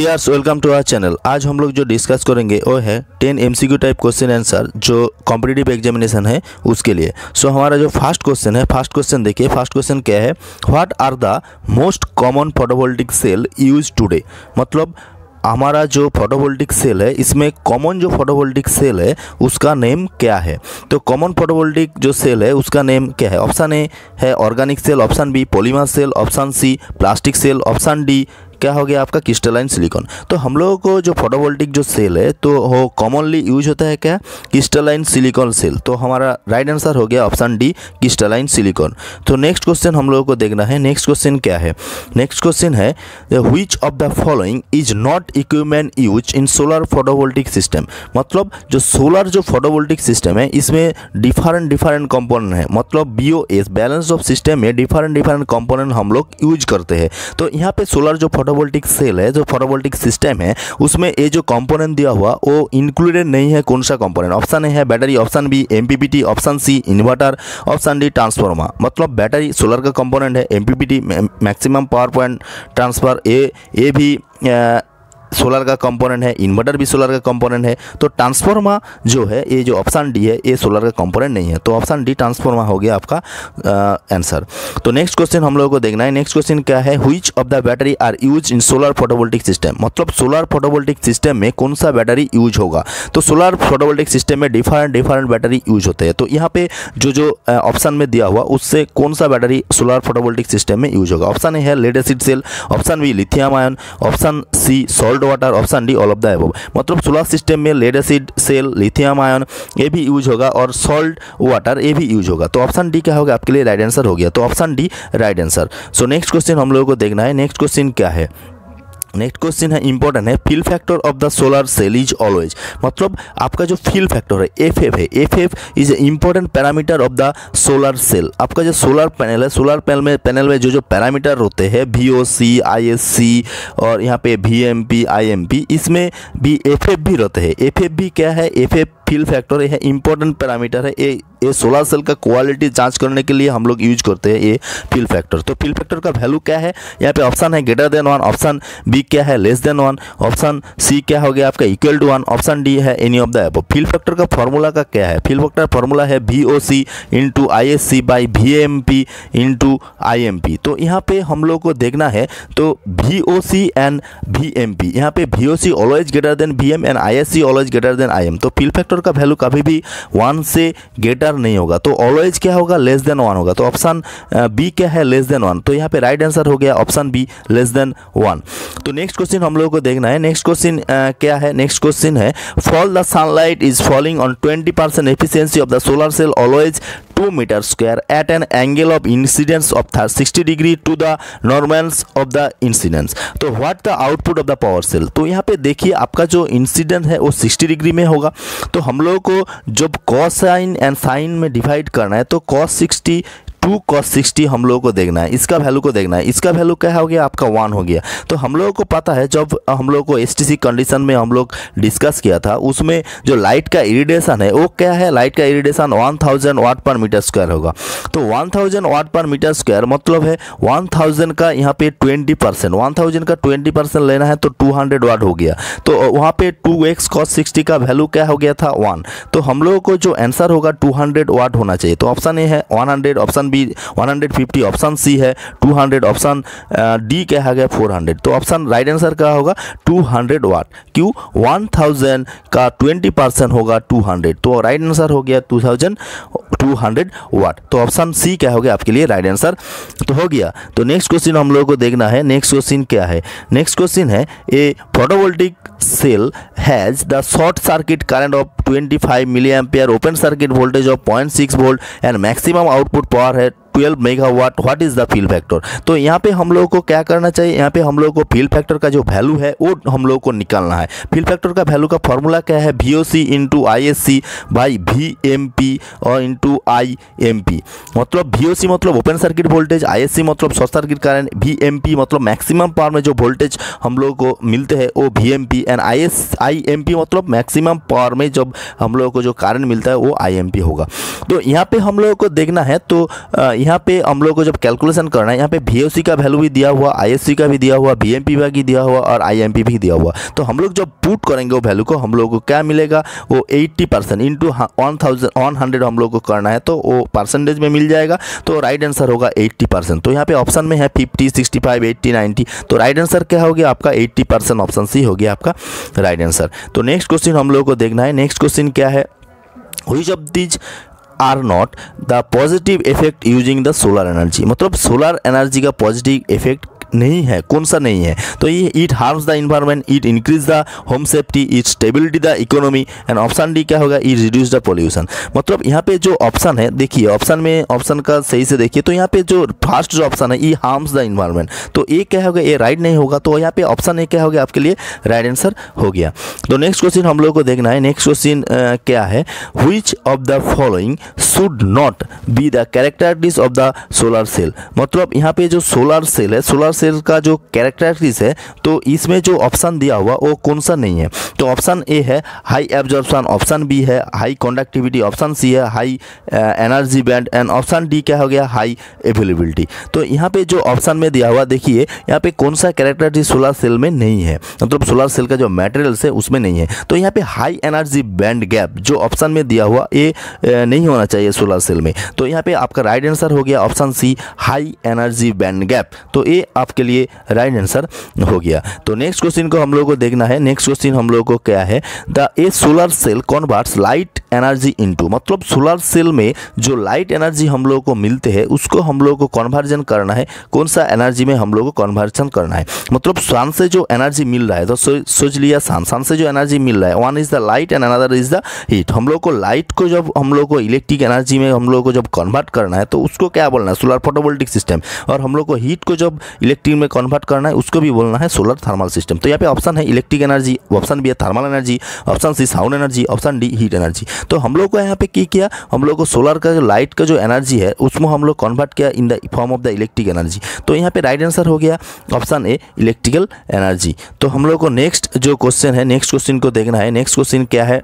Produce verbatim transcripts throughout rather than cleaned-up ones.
Viewers welcome to our channel. आज हम लोग जो डिस्कस करेंगे वो है ten MCQ type question answer जो कॉम्पिटिटिव एग्जामिनेशन है उसके लिए। सो so, हमारा जो फर्स्ट क्वेश्चन है फर्स्ट क्वेश्चन देखिए। फर्स्ट क्वेश्चन क्या है, what are the most common photovoltaic cell use today. मतलब हमारा जो फोटोवोल्टिक सेल है इसमें कॉमन जो फोटोवोल्टिक सेल है उसका नेम क्या है। तो कॉमन फोटोवोल्टिक जो सेल है उसका नेम क्या है। ऑप्शन ए है organic cell, option B polymer cell, option C plastic cell, option D क्या हो गया आपका क्रिस्टलाइन सिलिकॉन। तो हम लोगों को जो फोटोवोल्टिक जो सेल है तो वो कॉमनली यूज होता है क्या, क्रिस्टलाइन सिलिकॉन सेल। तो हमारा राइट आंसर हो गया ऑप्शन डी क्रिस्टलाइन सिलिकॉन। तो नेक्स्ट क्वेश्चन हम लोगों को देखना है। नेक्स्ट क्वेश्चन क्या है, नेक्स्ट क्वेश्चन है which of the following is not equipment use in solar photovoltaic system. मतलब जो सोलर जो फोटोवोल्टिक सिस्टम है इसमें डिफरेंट डिफरेंट कंपोनेंट है। मतलब B O S balance of system में डिफरेंट डिफरेंट कंपोनेंट हम लोग यूज करते हैं। तो यहाँ पे सोलर जो फोटोवोल्टिक सेल है जो फोटोवोल्टिक सिस्टम है उसमें ये जो कंपोनेंट दिया हुआ वो इंक्लूडेड नहीं है। कौन सा कंपोनेंट, ऑप्शन ए है battery, option B MPPT, option C inverter, option D transformer. मतलब बैटरी सोलर का कंपोनेंट है, MPPT maximum power point transfer uh uh भी आ, सोलर का कंपोनेंट है, इन्वर्टर भी सोलर का कंपोनेंट है। तो ट्रांसफार्मर जो है ये जो ऑप्शन डी है ये सोलर का कंपोनेंट नहीं है। तो ऑप्शन डी ट्रांसफार्मर हो गया आपका आंसर। तो नेक्स्ट क्वेश्चन हम लोगों को देखना है। नेक्स्ट क्वेश्चन क्या है, which of the battery are use in solar photovoltaic system. मतलब सोलर फोटोवोल्टिक सिस्टम में कौन सा बैटरी यूज होगा। तो सोलर फोटोवोल्टिक सिस्टम में डिफरेंट डिफरेंट बैटरी यूज होते हैं। तो यहाँ पे जो जो ऑप्शन में दिया हुआ उससे कौन सा बैटरी सोलर फोटोवोल्टिक सिस्टम में यूज होगा। ऑप्शन ए है lead acid cell, option B lithium ion, option C salt water, option D all of the above. मतलब सोलर सिस्टम में lead acid cell, lithium ion ये भी use होगा और salt water ये भी यूज होगा। तो ऑप्शन डी क्या होगा आपके लिए राइट आंसर हो गया। तो option D right answer. So next question हम लोगों को देखना है। नेक्स्ट क्वेश्चन क्या है, नेक्स्ट क्वेश्चन है इंपॉर्टेंट है, fill factor of the solar cell is always. मतलब आपका जो फील फैक्टर है एफ एफ है, F F is a important parameter of the solar cell. आपका जो सोलर पैनल है सोलर पैनल में पैनल में जो जो पैरामीटर होते हैं we O C, I S सी और यहाँ पे V M P, I M P, इसमें भी एफ एफ भी रहते हैं। एफ एफ भी क्या है, एफ एफ फील फैक्टर है, इंपॉर्टेंट पैरामीटर है। ये ये सोलर सेल का क्वालिटी जांच करने के लिए हम लोग यूज करते हैं ये फील फैक्टर। तो फील फैक्टर का वैल्यू क्या है, यहाँ पे ऑप्शन है greater than one, option B क्या है less than one, option C क्या हो गया आपका equal to one, option D है any of the above. Fill factor का फॉर्मूला का क्या है, फील फैक्टर फॉर्मूला है V O C into I S C by V M P into I M P. तो यहाँ पे हम लोग को देखना है तो V O C and V M P, यहाँ पे V O C always greater than V M and I S C always greater than I M. तो फील फैक्टर का वैल्यू कभी भी वन से ग्रेटर नहीं होगा। तो ऑलवेज क्या होगा लेस देन वन होगा। तो ऑप्शन बी क्या है लेस देन वन। तो यहाँ पे राइट आंसर हो गया option B less than one. तो नेक्स्ट क्वेश्चन हम लोगों को देखना है। नेक्स्ट क्वेश्चन क्या है, नेक्स्ट क्वेश्चन है fall the sunlight is falling on twenty percent efficiency of the solar cell always two metre square at an angle of incidence of sixty degree to the normals of the incidence. तो what the output of the power cell. तो यहाँ पे देखिए आपका जो incidence है वो sixty degree में होगा। तो हम लोगों को जब कोसाइन एंड साइन में डिवाइड करना है तो cos sixty to cos sixty हम लोगों को देखना है, इसका वैल्यू को देखना है। इसका वैल्यू क्या हो गया आपका वन हो गया। तो हम लोगों को पता है जब हम लोगों को एसटीसी कंडीशन में हम लोग डिस्कस किया था उसमें जो लाइट का इरिडिएशन है वो क्या है, लाइट का इरिडिएशन वन थाउजेंड वाट पर मीटर स्क्वायर होगा। तो वन थाउजेंड वाट पर मीटर स्क्वायर मतलब है वन थाउजेंड का यहाँ पे ट्वेंटी परसेंट वन थाउजेंड का ट्वेंटी परसेंट लेना है तो टू हंड्रेड वाट हो गया। तो वहाँ पे टू एक्स कॉस सिक्सटी का वैल्यू क्या हो गया था वन। तो हम लोगों को जो आंसर होगा टू हंड्रेड वाट होना चाहिए। तो ऑप्शन ए है one hundred, option B one fifty, option C है टू हंड्रेड, ऑप्शन डी क्या है गया फोर हंड्रेड। तो ऑप्शन राइट आंसर क्या होगा टू हंड्रेड वाट। क्यों वन थाउजेंड का ट्वेंटी परसेंट होगा टू हंड्रेड। तो राइट आंसर हो गया two thousand two hundred watt. तो ऑप्शन सी क्या हो गया आपके लिए राइट आंसर तो हो गया। तो नेक्स्ट क्वेश्चन हम लोगों को देखना है। नेक्स्ट क्वेश्चन क्या है, नेक्स्ट क्वेश्चन है a photovoltaic cell has the short circuit current of twenty five milliampere, open circuit voltage of point six volt and maximum output power है twelve megawatt, what is the fill factor. तो यहाँ पे हम लोगों को क्या करना चाहिए, यहाँ पे हम लोगों को फील फैक्टर का जो वैल्यू है वो हम लोगों को निकालना है। फील फैक्टर का वैल्यू का फॉर्मूला क्या है, V O C into I S C by V M P और इंटू आई एम पी। मतलब वी ओ सी मतलब open circuit voltage, I S C मतलब short circuit current, V M P मतलब maximum power में जो voltage हम लोगों को मिलते हैं वो V M P, and I S I M P मतलब मैक्सिमम पावर में जब हम लोगों को जो करंट मिलता है वो आई एम पी होगा। तो यहाँ पे हम लोगों को देखना है तो आ, यहाँ पे हम लोग को जब कैलकुलेशन करना है, यहाँ पे वी ओ सी का वैल्यू भी दिया हुआ, आई एस सी का भी दिया हुआ, बी एम पी का भी दिया हुआ और आई एम पी भी दिया हुआ। तो हम लोग जब पुट करेंगे वो वैल्यू को, हम लोग को क्या मिलेगा, वो अस्सी percent into one thousand one hundred हम लोग को करना है, तो वो परसेंटेज में मिल जाएगा। तो राइट आंसर होगा अस्सी परसेंट। तो यहाँ पे ऑप्शन में है fifty sixty five eighty ninety, तो राइट आंसर क्या हो गया आपका अस्सी परसेंट, ऑप्शन सी हो गया आपका राइट आंसर। तो नेक्स्ट क्वेश्चन हम लोग को देखना है। नेक्स्ट क्वेश्चन क्या है, which of these are not the positive effect using the solar energy, मतलब सोलर एनर्जी का पॉजिटिव इफेक्ट नहीं है, कौन सा नहीं है। तो ये it harms the environment, it increase the home safety, it stability the economy and option D क्या होगा, इट रिड्यूस द पोल्यूशन। मतलब यहाँ पे जो ऑप्शन है, देखिए ऑप्शन में ऑप्शन का सही से देखिए, तो यहाँ पे जो फर्स्ट जो ऑप्शन है ये हार्म्स द इन्वायरमेंट, तो ये क्या होगा, ये राइट नहीं होगा। तो यहाँ पे ऑप्शन ए क्या हो गया आपके लिए राइट आंसर हो गया। तो नेक्स्ट क्वेश्चन हम लोग को देखना है। नेक्स्ट क्वेश्चन क्या है, which of the following should not be the characteristics of the solar cell, मतलब यहाँ पे जो सोलर सेल है, सोलर सेल का जो कैरेक्टरिस्टिक्स है, तो इसमें जो ऑप्शन दिया हुआ वो कौन सा नहीं है। तो ऑप्शन ए है हाई एब्जॉर्प्शन, ऑप्शन बी है हाई कंडक्टिविटी, ऑप्शन सी है high energy band and option D क्या हो गया हाई अवेलेबिलिटी। तो यहाँ पे जो ऑप्शन में दिया हुआ देखिए, यहाँ पे कौन सा कैरेक्टरिस्टिक्स सोलर सेल में नहीं है, मतलब सोलर सेल का जो मटेरियल्स है उसमें नहीं है। तो यहाँ पे हाई एनर्जी बैंड गैप जो ऑप्शन में दिया हुआ ये नहीं होना चाहिए सोलर सेल में। तो यहाँ पे आपका राइट आंसर हो गया option C high energy band gap, तो ये आपके लिए राइट आंसर हो गया। तो नेक्स्ट क्वेश्चन को हम लोग को देखना है। नेक्स्ट क्वेश्चन हम लोग को क्या है, the a solar cell converts light energy into, मतलब सोलर सेल में जो लाइट एनर्जी हम लोग को मिलते हैं उसको हम लोग को कन्वर्जन करना है, कौन सा एनर्जी में हम लोग को कन्वर्जन करना है। मतलब सन से जो एनर्जी मिल रहा है, तो सोच लिया सन सन से जो एनर्जी मिल रहा है, one is the light and another is the heat. हम लोग को लाइट को जब हम लोग को इलेक्ट्रिक एनर्जी में हम लोग को जब कन्वर्ट करना है तो उसको क्या बोलना है, सोलर फोटोवोल्टिक सिस्टम। और हम लोग को हीट को जब इलेक्ट्रिक में कन्वर्ट करना है उसको भी बोलना है सोलर थर्मल सिस्टम। तो यहाँ पे ऑप्शन है इलेक्ट्रिक एनर्जी, ऑप्शन बी है thermal energy, option C sound energy, option D heat energy. तो हम लोग को यहाँ पे क्या किया, हम लोग को सोलर का जो लाइट का जो एनर्जी है उसमें हम लोग कन्वर्ट किया in the form of the electric energy. तो यहाँ पे राइट आंसर हो गया ऑप्शन ए इलेक्ट्रिकल एनर्जी। तो हम लोग को नेक्स्ट जो क्वेश्चन है, नेक्स्ट क्वेश्चन को देखना है। नेक्स्ट क्वेश्चन क्या है,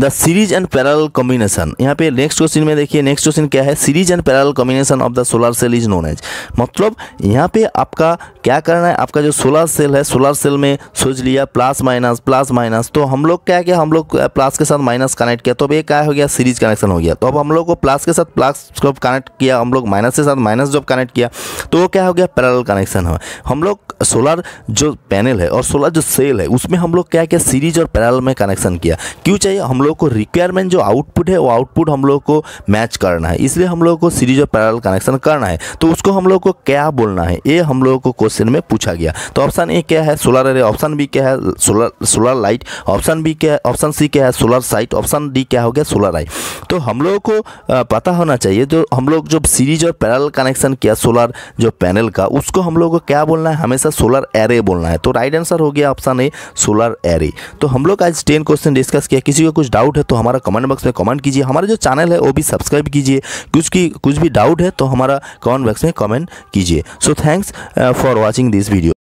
the series and parallel combination. यहाँ पे नेक्स्ट क्वेश्चन में देखिए, नेक्स्ट क्वेश्चन क्या है, series and parallel combination of the solar cell is known as, मतलब यहाँ पे आपका क्या करना है, आपका जो सोलर सेल है, सोलर सेल में सोच लिया प्लस माइनस प्लस माइनस, तो हम लोग क्या किया, हम लोग प्लस के साथ माइनस कनेक्ट किया, तो अब ये क्या हो गया सीरीज कनेक्शन हो गया। तो अब हम लोग को प्लस के साथ प्लस जब कनेक्ट किया, हम लोग माइनस के साथ माइनस जब कनेक्ट किया, तो वो क्या हो गया पैरेलल कनेक्शन है। हम लोग सोलर जो पैनल है और सोलर जो सेल है उसमें हम लोग क्या किया, सीरीज और पैरेलल में कनेक्शन किया। क्यों चाहिए, हम लोग को रिक्वायरमेंट जो आउटपुट है वो आउटपुट हम लोग को मैच करना है, इसलिए हम लोग को सीरीज और पैरेलल कनेक्शन करना है। तो उसको हम लोग को क्या बोलना है, ये हम लोग को क्वेश्चन में पूछा गया। तो ऑप्शन ए क्या है सोलर एरे, ऑप्शन बी क्या है solar solar light, option B क्या है, ऑप्शन सी क्या है सोलर साइट, ऑप्शन डी क्या हो गया सोलर आई। तो हम लोग को पता होना चाहिए, जो हम लोग जब सीरीज और पैरेलल कनेक्शन किया सोलर जो पैनल का, उसको हम लोग को क्या बोलना है, हमेशा सोलर एरे बोलना है। तो राइट आंसर हो गया ऑप्शन ए सोलर एरे। तो हम लोग आज टेन क्वेश्चन डिस्कस किया। किसी को कुछ डाउट है तो हमारा कमेंट बॉक्स में कमेंट कीजिए, हमारा जो चैनल है वो भी सब्सक्राइब कीजिए। कुछ की कुछ भी डाउट है तो हमारा कमेंट बॉक्स में कमेंट कीजिए। So thanks for watching this video.